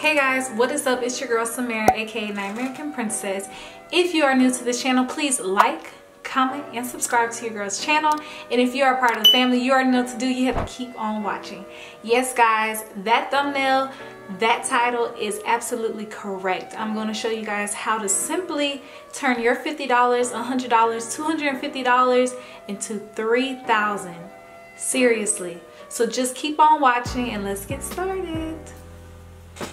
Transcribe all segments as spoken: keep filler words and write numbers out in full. Hey guys, what is up? It's your girl Samara, aka Night American Princess. If you are new to this channel, please like, comment, and subscribe to your girl's channel. And if you are a part of the family, you already know what to do. You have to keep on watching. Yes guys, that thumbnail, that title is absolutely correct. I'm going to show you guys how to simply turn your fifty dollars, one hundred dollars, two hundred fifty dollars into three thousand dollars. Seriously. So just keep on watching and let's get started.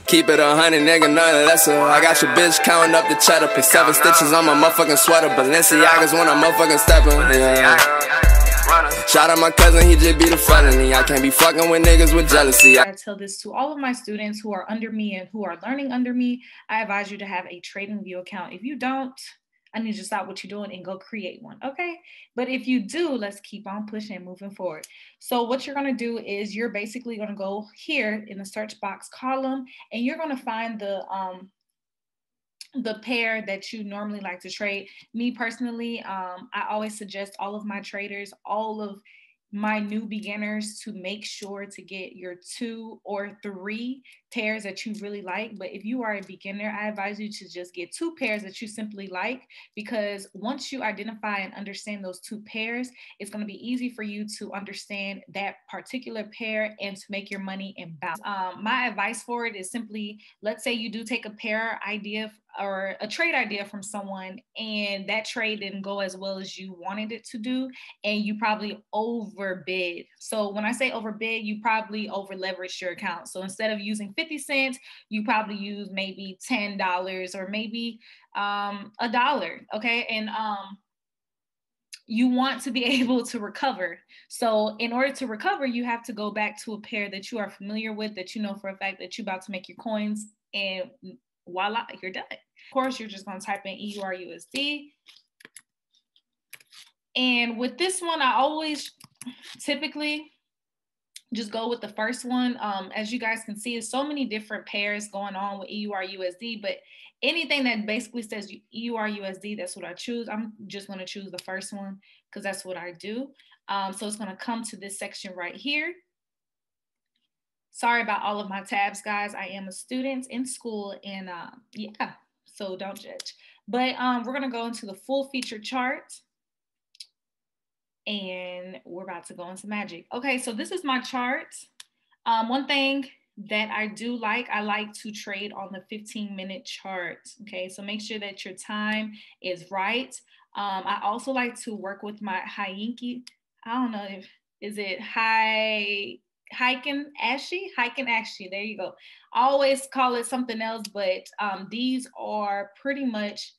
Keep it a hundred, nigga, none lesser. I got your bitch counting up the cheddar. Pick seven stitches on my motherfucking sweater. Balenciaga's when I'm motherfucking stepping. Yeah. Shout out my cousin, he just be the felony. I can't be fucking with niggas with jealousy. I tell this to all of my students who are under me and who are learning under me. I advise you to have a TradingView account. If you don't, I need you to stop what you're doing and go create one, okay? But if you do, let's keep on pushing and moving forward. So what you're gonna do is you're basically gonna go here in the search box column and you're gonna find the, um, the pair that you normally like to trade. Me personally, um, I always suggest all of my traders, all of my new beginners to make sure to get your two or three pairs that you really like. But if you are a beginner, I advise you to just get two pairs that you simply like, because once you identify and understand those two pairs, it's going to be easy for you to understand that particular pair and to make your money and bounce. Um, my advice for it is simply, let's say you do take a pair idea or a trade idea from someone and that trade didn't go as well as you wanted it to do, and you probably overbid. So when I say overbid, you probably over leveraged your account. So instead of using fifty cents, you probably use maybe ten dollars or maybe um, a dollar, okay? And um, you want to be able to recover. So in order to recover, you have to go back to a pair that you are familiar with, that you know for a fact that you're about to make your coins, and voila, you're done. Of course, you're just going to type in E U R U S D. And with this one, I always typically just go with the first one. Um, as you guys can see, there's so many different pairs going on with E U R U S D, but anything that basically says E U R U S D, that's what I choose. I'm just going to choose the first one because that's what I do. Um, so it's going to come to this section right here. Sorry about all of my tabs, guys. I am a student in school, and uh, yeah, so don't judge. But um, we're gonna go into the full feature chart, and we're about to go into magic. Okay, so this is my chart. Um, one thing that I do like, I like to trade on the fifteen minute chart. Okay, so make sure that your time is right. Um, I also like to work with my Heikin. I don't know if, is it high? Heikin-Ashi, Heikin-Ashi, there you go. I always call it something else, but um, these are pretty much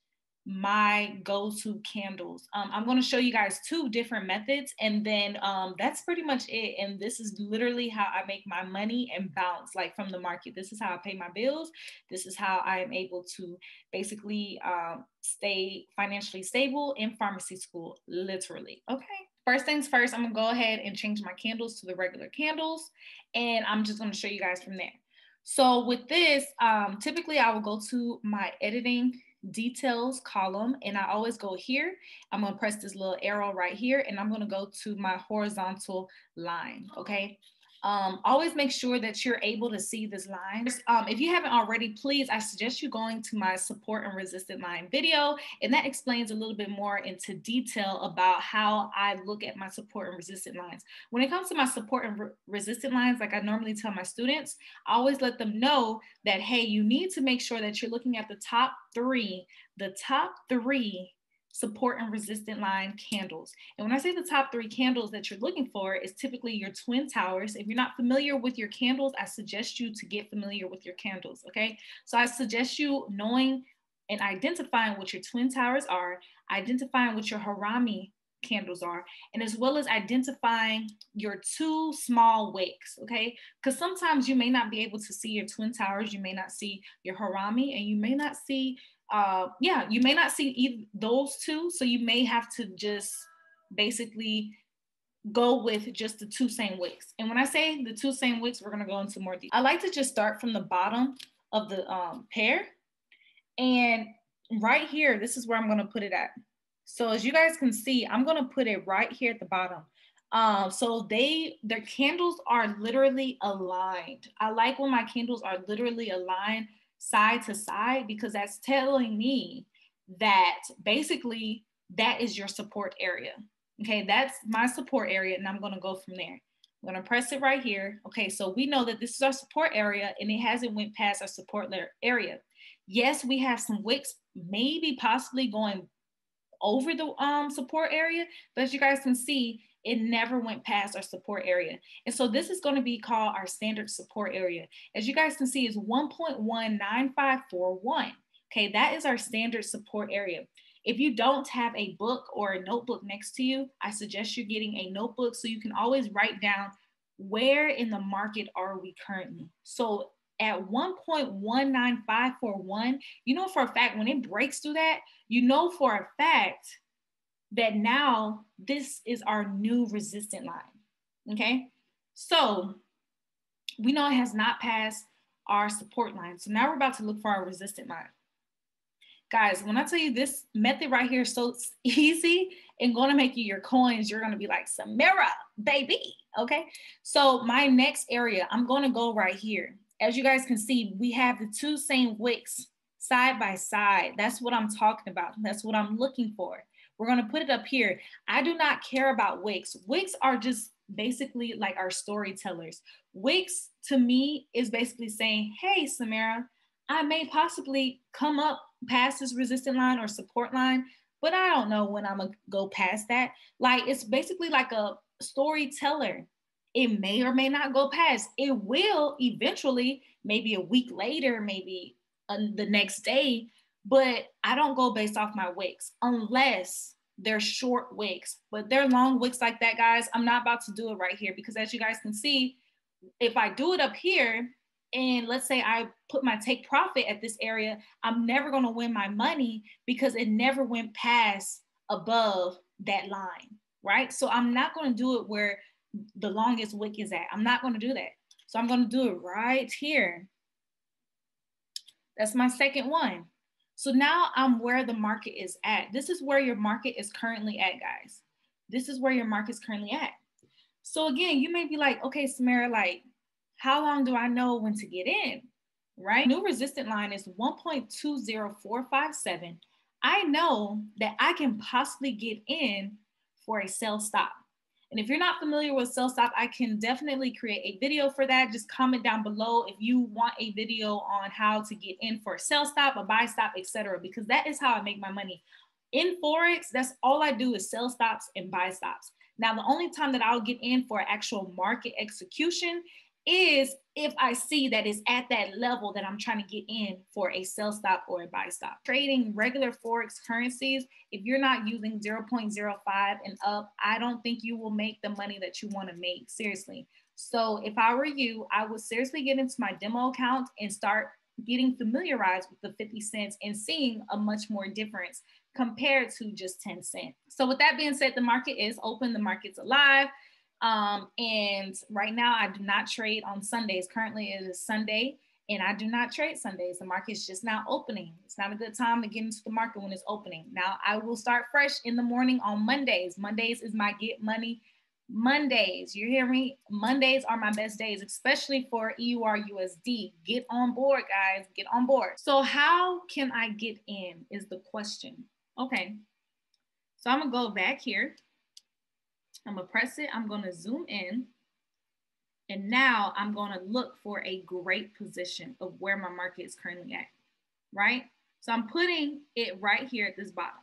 my go-to candles. Um, I'm gonna show you guys two different methods, and then um, that's pretty much it. And this is literally how I make my money and bounce, like, from the market. This is how I pay my bills. This is how I am able to basically um, stay financially stable in pharmacy school, literally, okay? First things first, I'm gonna go ahead and change my candles to the regular candles, and I'm just gonna show you guys from there. So with this, um, typically I will go to my editing details column, and I always go here. I'm gonna press this little arrow right here, and I'm gonna go to my horizontal line, okay? Um, always make sure that you're able to see this line. Um, if you haven't already, please, I suggest you going to my support and resistant line video, and that explains a little bit more into detail about how I look at my support and resistant lines. When it comes to my support and re resistant lines, like I normally tell my students, I always let them know that, hey, you need to make sure that you're looking at the top three, the top three support and resistant line candles. And when I say the top three candles that you're looking for is typically your twin towers. If you're not familiar with your candles, I suggest you to get familiar with your candles, okay? So I suggest you knowing and identifying what your twin towers are, identifying what your harami candles are, and as well as identifying your two small wicks, okay? Because sometimes you may not be able to see your twin towers, you may not see your harami, and you may not see Uh, yeah, you may not see either those two, so you may have to just basically go with just the two same wicks. And when I say the two same wicks, we're gonna go into more detail. I like to just start from the bottom of the um, pair, and right here, this is where I'm gonna put it at. So as you guys can see, I'm gonna put it right here at the bottom. Um, so they, their candles are literally aligned. I like when my candles are literally aligned side to side, because that's telling me that basically that is your support area. Okay, that's my support area, and I'm gonna go from there. I'm gonna press it right here. Okay, so we know that this is our support area and it hasn't went past our support area. Yes, we have some wicks, maybe possibly going over the um, support area, but as you guys can see, it never went past our support area. And so this is gonna be called our standard support area. As you guys can see, it's one point one nine five four one. Okay, that is our standard support area. If you don't have a book or a notebook next to you, I suggest you getting a notebook so you can always write down where in the market are we currently. So at one point one nine five four one, you know for a fact when it breaks through that, you know for a fact that now this is our new resistant line, okay? So we know it has not passed our support line. So now we're about to look for our resistant line. Guys, when I tell you this method right here is so easy and gonna make you your coins, you're gonna be like, Samara, baby, okay? So my next area, I'm gonna go right here. As you guys can see, we have the two same wicks side by side. That's what I'm talking about. That's what I'm looking for. We're gonna put it up here. I do not care about wicks. Wicks are just basically like our storytellers. Wicks to me is basically saying, hey, Samara, I may possibly come up past this resistant line or support line, but I don't know when I'm gonna go past that. Like, it's basically like a storyteller. It may or may not go past. It will eventually, maybe a week later, maybe uh, the next day, but I don't go based off my wicks unless they're short wicks, but they're long wicks like that, guys. I'm not about to do it right here because as you guys can see, if I do it up here, and let's say I put my take profit at this area, I'm never gonna win my money because it never went past above that line, right? So I'm not gonna do it where the longest wick is at. I'm not gonna do that. So I'm gonna do it right here. That's my second one. So now I'm where the market is at. This is where your market is currently at, guys. This is where your market's currently at. So again, you may be like, okay, Samara, like, how long do I know when to get in, right? New resistant line is one point two zero four five seven. I know that I can possibly get in for a sell stop. And if you're not familiar with sell stop, I can definitely create a video for that. Just comment down below if you want a video on how to get in for a sell stop, a buy stop, et cetera, because that is how I make my money. In Forex, that's all I do is sell stops and buy stops. Now, the only time that I'll get in for actual market execution is if I see that it's at that level that I'm trying to get in for a sell stop or a buy stop. Trading regular Forex currencies, if you're not using zero point zero five and up, I don't think you will make the money that you want to make, seriously. So if I were you, I would seriously get into my demo account and start getting familiarized with the fifty cents and seeing a much more difference compared to just ten cents. So with that being said, the market is open, the market's alive. Um, and right now I do not trade on Sundays. Currently it is Sunday and I do not trade Sundays. The market's just now opening. It's not a good time to get into the market when it's opening. Now I will start fresh in the morning on Mondays. Mondays is my get money Mondays. You hear me? Mondays are my best days, especially for E U R U S D. Get on board, guys, get on board. So how can I get in is the question. Okay. So I'm gonna go back here. I'm gonna press it, I'm gonna zoom in, and now I'm gonna look for a great position of where my market is currently at, right? So I'm putting it right here at this bottom,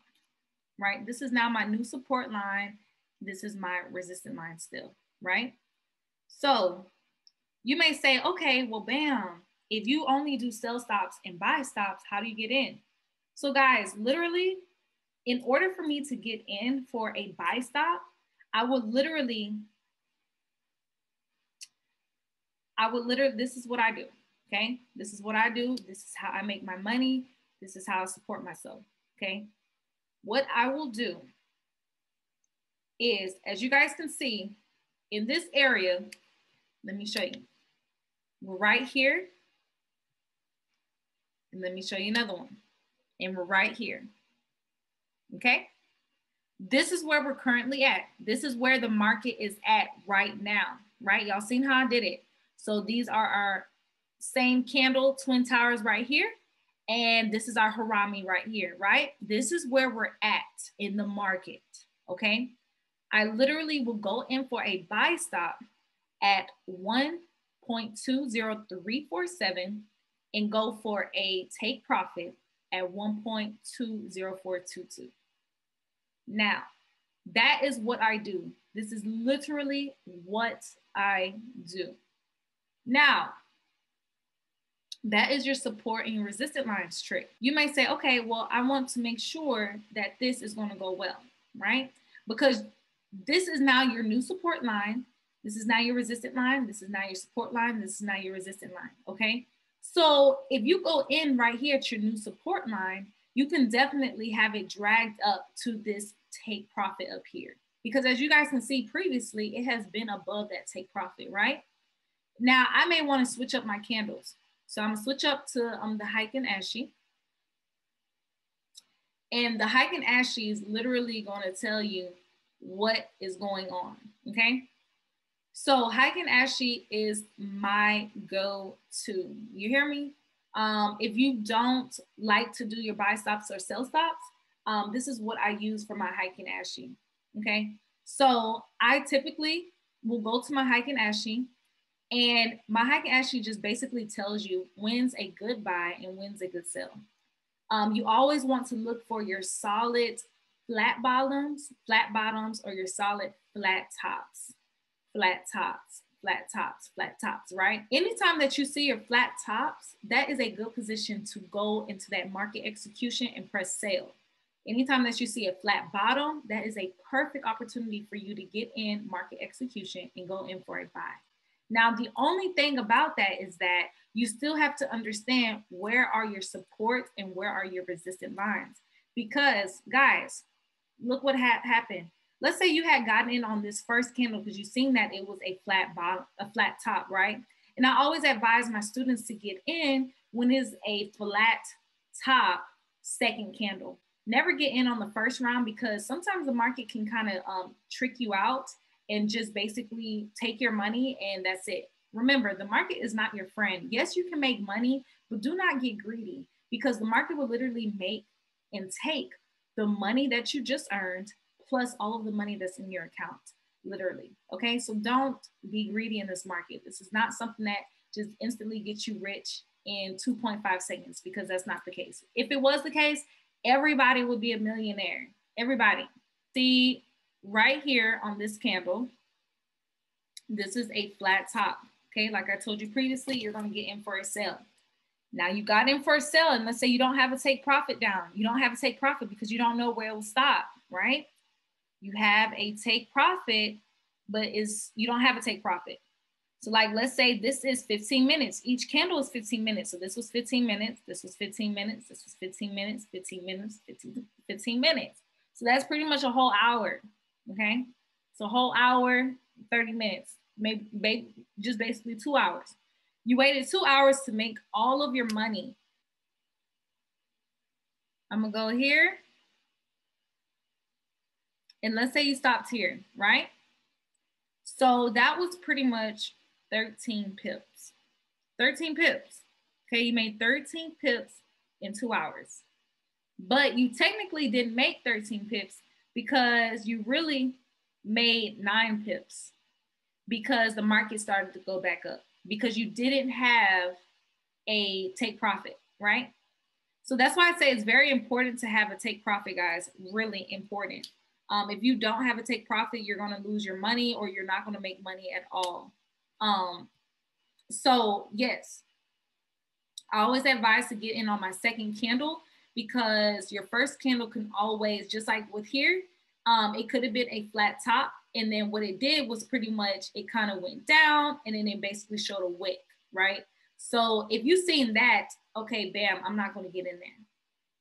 right? This is now my new support line. This is my resistant line still, right? So you may say, okay, well, bam, if you only do sell stops and buy stops, how do you get in? So guys, literally, in order for me to get in for a buy stop, I would literally, I would literally, this is what I do, okay? This is what I do. This is how I make my money. This is how I support myself, okay? What I will do is, as you guys can see, in this area, let me show you. We're right here. And let me show you another one. And we're right here, okay? this is where we're currently at. This is where the market is at right now, right? Y'all seen how I did it. So these are our same candle, twin towers right here. And this is our Harami right here, right? This is where we're at in the market, okay? I literally will go in for a buy stop at one point two zero three four seven and go for a take profit at one point two zero four two two. Now, that is what I do. This is literally what I do. Now, that is your support and your resistance lines trick. You may say, okay, well, I want to make sure that this is going to go well, right? Because this is now your new support line. This is now your resistance line. This is now your support line. This is now your resistance line, okay? So if you go in right here at your new support line, you can definitely have it dragged up to this take profit up here. Because as you guys can see previously, it has been above that take profit, right? Now, I may want to switch up my candles. So I'm gonna switch up to um, the Heikin-Ashi. And the Heikin-Ashi is literally gonna tell you what is going on, okay? So Heikin-Ashi is my go-to, you hear me? Um, if you don't like to do your buy stops or sell stops, um, this is what I use for my Heikin-Ashi, okay? So I typically will go to my Heikin-Ashi, and my Heikin-Ashi just basically tells you when's a good buy and when's a good sell. Um, you always want to look for your solid flat bottoms, flat bottoms, or your solid flat tops, flat tops, flat tops, flat tops, right? Anytime that you see your flat tops, that is a good position to go into that market execution and press sell. Anytime that you see a flat bottom, that is a perfect opportunity for you to get in market execution and go in for a buy. Now, the only thing about that is that you still have to understand where are your supports and where are your resistant lines. Because guys, look what ha happened. Let's say you had gotten in on this first candle because you've seen that it was a flat bottom, a flat top, right? And I always advise my students to get in when it's a flat top second candle. Never get in on the first round because sometimes the market can kind of um, trick you out and just basically take your money and that's it. Remember, the market is not your friend. Yes, you can make money, but do not get greedy because the market will literally make and take the money that you just earned plus all of the money that's in your account, literally, okay? So don't be greedy in this market. This is not something that just instantly gets you rich in two point five seconds because that's not the case. If it was the case, everybody would be a millionaire, everybody. See, right here on this candle, this is a flat top, okay? Like I told you previously, you're gonna get in for a sell. Now you got in for a sell and let's say you don't have a take profit down. You don't have a take profit because you don't know where it will stop, right? You have a take profit, but is you don't have a take profit. So like, let's say this is fifteen minutes. Each candle is fifteen minutes. So this was fifteen minutes, this was fifteen minutes, this was fifteen minutes, fifteen minutes, fifteen, fifteen minutes. So that's pretty much a whole hour. Okay, so whole hour, thirty minutes, maybe, maybe just basically two hours. You waited two hours to make all of your money. I'm gonna go here. And let's say you stopped here, right? So that was pretty much thirteen pips. thirteen pips, okay? You made thirteen pips in two hours, but you technically didn't make thirteen pips because you really made nine pips because the market started to go back up because you didn't have a take profit, right? So that's why I say it's very important to have a take profit, guys, really important. Um, if you don't have a take profit, you're gonna lose your money or you're not gonna make money at all. Um, so yes, I always advise to get in on my second candle because your first candle can always, just like with here, um, it could have been a flat top. And then what it did was pretty much, it kind of went down and then it basically showed a wick, right? So if you've seen that, okay, bam, I'm not gonna get in there.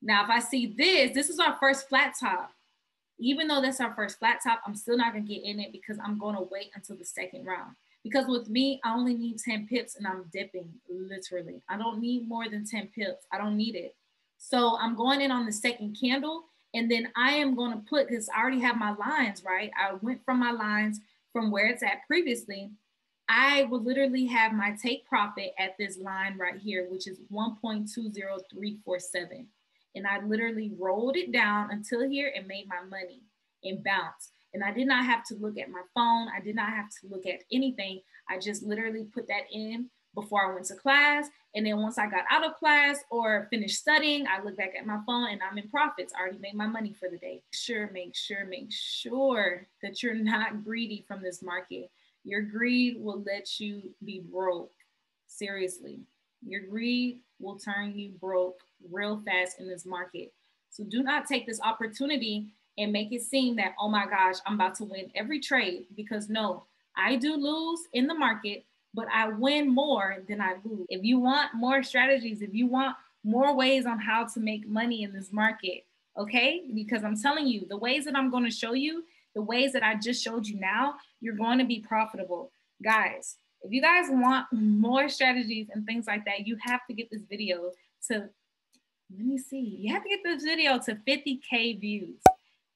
Now, if I see this, this is our first flat top. Even though that's our first flat top, I'm still not gonna get in it because I'm gonna wait until the second round. Because with me, I only need ten pips and I'm dipping, literally. I don't need more than ten pips, I don't need it. So I'm going in on the second candle And then I am going to put, because I already have my lines, right? I went from my lines from where it's at previously. I will literally have my take profit at this line right here, which is one point two zero three four seven. And I literally rolled it down until here and made my money and bounced. And I did not have to look at my phone. I did not have to look at anything. I just literally put that in before I went to class. And then once I got out of class or finished studying, I look back at my phone and I'm in profits. I already made my money for the day. Sure, make sure, make sure that you're not greedy from this market. Your greed will let you be broke. Seriously, your greed will turn you broke real fast in this market. So do not take this opportunity and make it seem that, oh my gosh, I'm about to win every trade, because no, I do lose in the market, but I win more than I lose. If you want more strategies, if you want more ways on how to make money in this market, okay? Because I'm telling you, the ways that I'm going to show you, the ways that I just showed you now, you're going to be profitable. Guys, if you guys want more strategies and things like that, you have to get this video to, let me see, you have to get this video to fifty K views.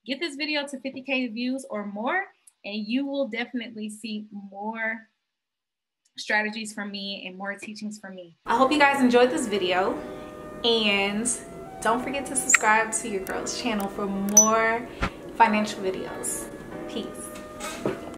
Get this video to fifty K views or more, and you will definitely see more strategies from me and more teachings from me. I hope you guys enjoyed this video, and don't forget to subscribe to your girl's channel for more financial videos. Peace.